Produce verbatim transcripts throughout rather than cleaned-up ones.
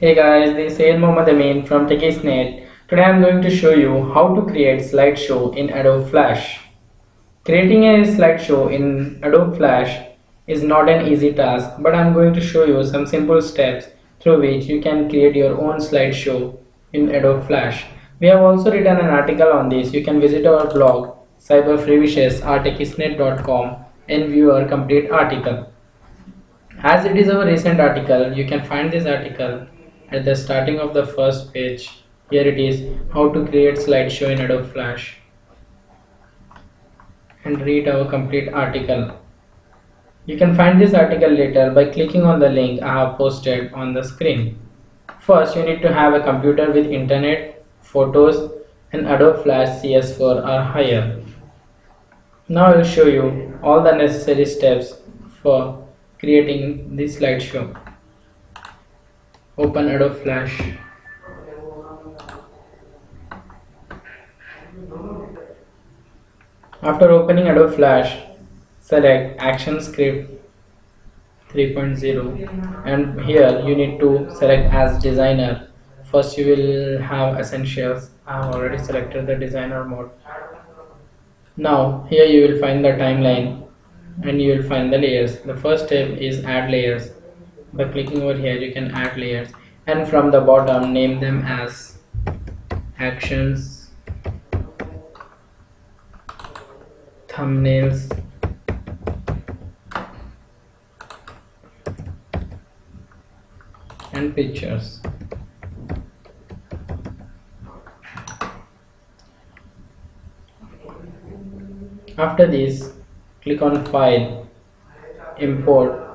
Hey guys, this is El Mohamed Amin from Techiesnet. Today I am going to show you how to create slideshow in Adobe Flash. Creating a slideshow in Adobe Flash is not an easy task, but I am going to show you some simple steps through which you can create your own slideshow in Adobe Flash. We have also written an article on this. You can visit our blog cyber free wishes dot techiesnet dot com and view our complete article. As it is our recent article, you can find this article at the starting of the first page. Here it is, how to create slideshow in Adobe Flash, and read our complete article. You can find this article later by clicking on the link I have posted on the screen. First, you need to have a computer with internet, photos and Adobe Flash C S four or higher. Now I will show you all the necessary steps for creating this slideshow. Open Adobe Flash. After opening Adobe Flash, select Action Script three point zero, and here you need to select as designer. First you will have essentials. I have already selected the designer mode. Now here you will find the timeline and you will find the layers. The first step is add layers. By clicking over here you can add layers, and from the bottom name them as actions, thumbnails, and pictures. After this, click on File, Import,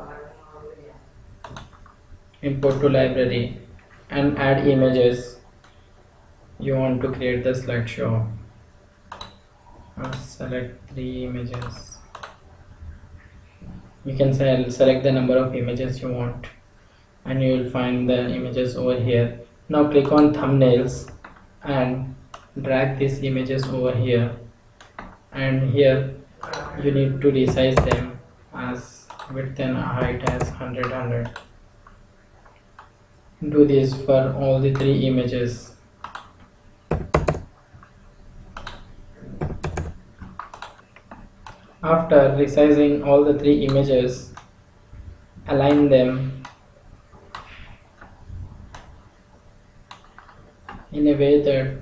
Import to Library, and add images you want to create the slideshow. I'll select three images. You can select the number of images you want, and you will find the images over here. Now click on thumbnails and drag these images over here, and here you need to resize them as width and height as one hundred, one hundred. Do this for all the three images. After resizing all the three images, align them in a way that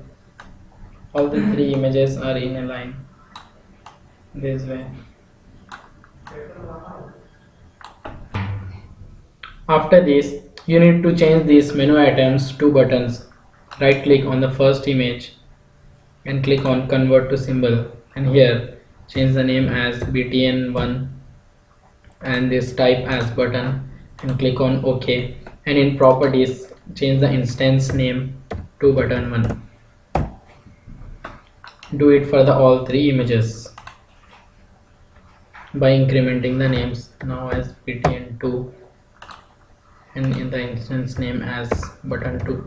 all the three images are in a line, this way. After this, you need to change these menu items to buttons. Right click on the first image and click on convert to symbol, and here change the name as B T N one and this type as button, and click on OK, and in properties change the instance name to button one. Do it for the all three images by incrementing the names now as B T N two and in the instance name as button two.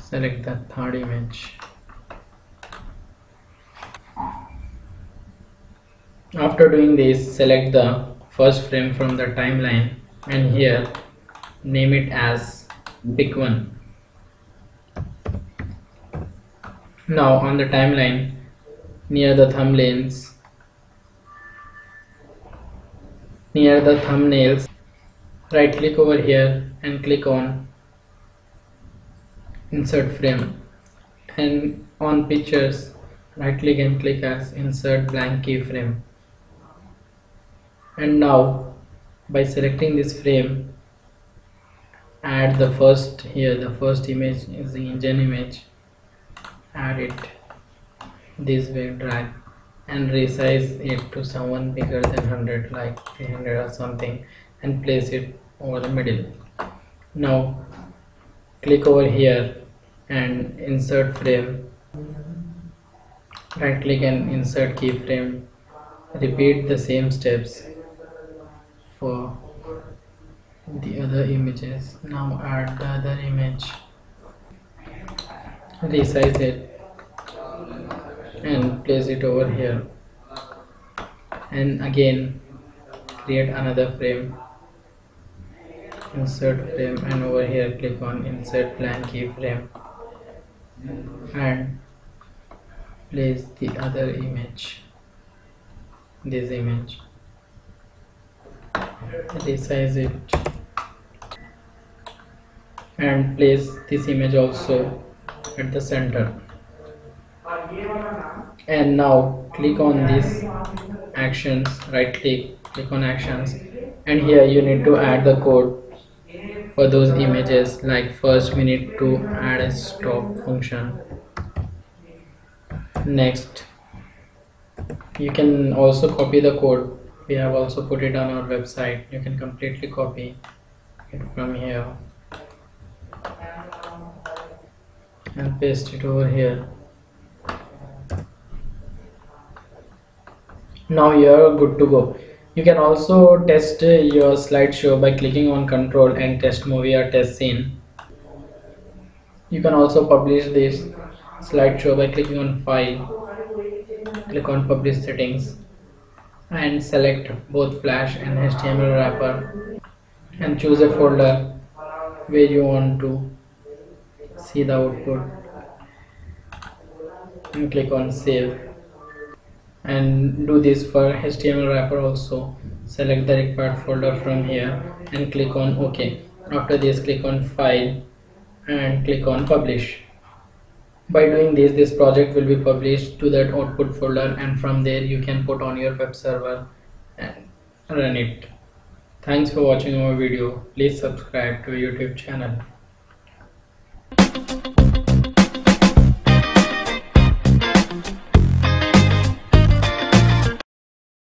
Select the third image. After doing this, select the first frame from the timeline and here name it as big one. Now on the timeline, near the thumbnails, near the thumbnails, right click over here and click on insert frame, and on pictures right click and click as insert blank keyframe. And now by selecting this frame, add the first here the first image is the engine image. Add it this way, drag and resize it to someone bigger than one hundred, like three hundred or something, and place it over the middle. Now click over here and insert frame, right click and insert keyframe. Repeat the same steps for the other images. Now add the other image, resize it and place it over here, and again create another frame insert frame, and over here click on insert blank keyframe and place the other image, this image, resize it and place this image also at the center. And now click on this actions, right click, click on actions, and here you need to add the code for those images. Like first we need to add a stop function. Next, you can also copy the code, we have also put it on our website. You can completely copy it from here and paste it over here. Now you're good to go. You can also test your slideshow by clicking on control and test movie or test scene. You can also publish this slideshow by clicking on file, click on publish settings and select both Flash and H T M L wrapper and choose a folder where you want to see the output and click on save. And do this for H T M L wrapper also. Select the required folder from here and click on OK. After this, click on file and click on publish. By doing this, this project will be published to that output folder, and from there you can put on your web server and run it. Thanks for watching our video. Please subscribe to our YouTube channel.